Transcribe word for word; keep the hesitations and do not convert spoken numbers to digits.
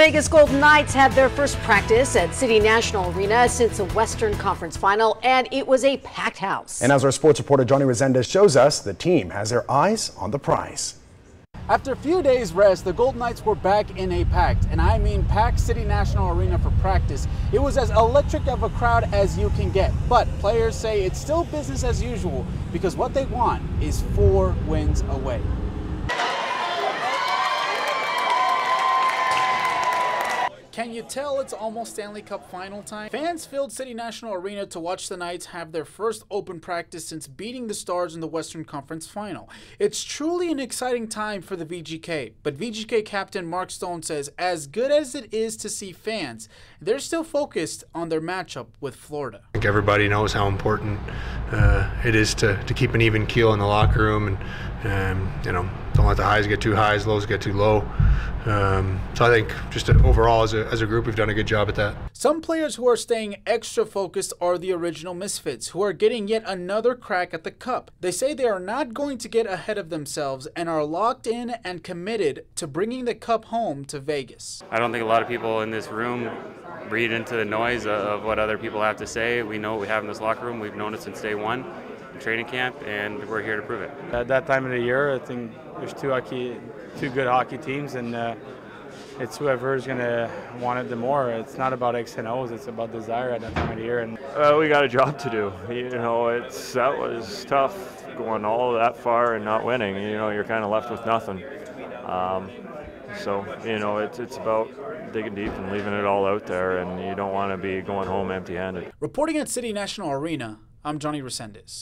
Vegas Golden Knights had their first practice at City National Arena since the Western Conference Final, and it was a packed house. And as our sports reporter Johnny Resendiz shows us, the team has their eyes on the prize. After a few days rest, the Golden Knights were back in a packed, and I mean packed, City National Arena for practice. It was as electric of a crowd as you can get, but players say it's still business as usual because what they want is four wins away. Can you tell it's almost Stanley Cup final time? Fans filled City National Arena to watch the Knights have their first open practice since beating the Stars in the Western Conference Final. It's truly an exciting time for the V G K, but V G K captain Mark Stone says as good as it is to see fans, they're still focused on their matchup with Florida. I think everybody knows how important uh, it is to, to keep an even keel in the locker room, and um, you know, don't let the highs get too high, lows get too low. Um, so I think just overall as a, as a group, we've done a good job at that. Some players who are staying extra focused are the original misfits, who are getting yet another crack at the cup. They say they are not going to get ahead of themselves and are locked in and committed to bringing the cup home to Vegas. I don't think a lot of people in this room read into the noise of what other people have to say. We know what we have in this locker room. We've known it since day one. Training camp, and we're here to prove it. At that time of the year, I think there's two hockey, two good hockey teams, and uh, it's whoever's gonna want it the more. It's not about X and O's; it's about desire at that time of the year. And uh, we got a job to do. You know, it's that was tough going all that far and not winning. You know, you're kind of left with nothing. Um, so you know, it's it's about digging deep and leaving it all out there, and you don't want to be going home empty-handed. Reporting at City National Arena, I'm Johnny Resendiz.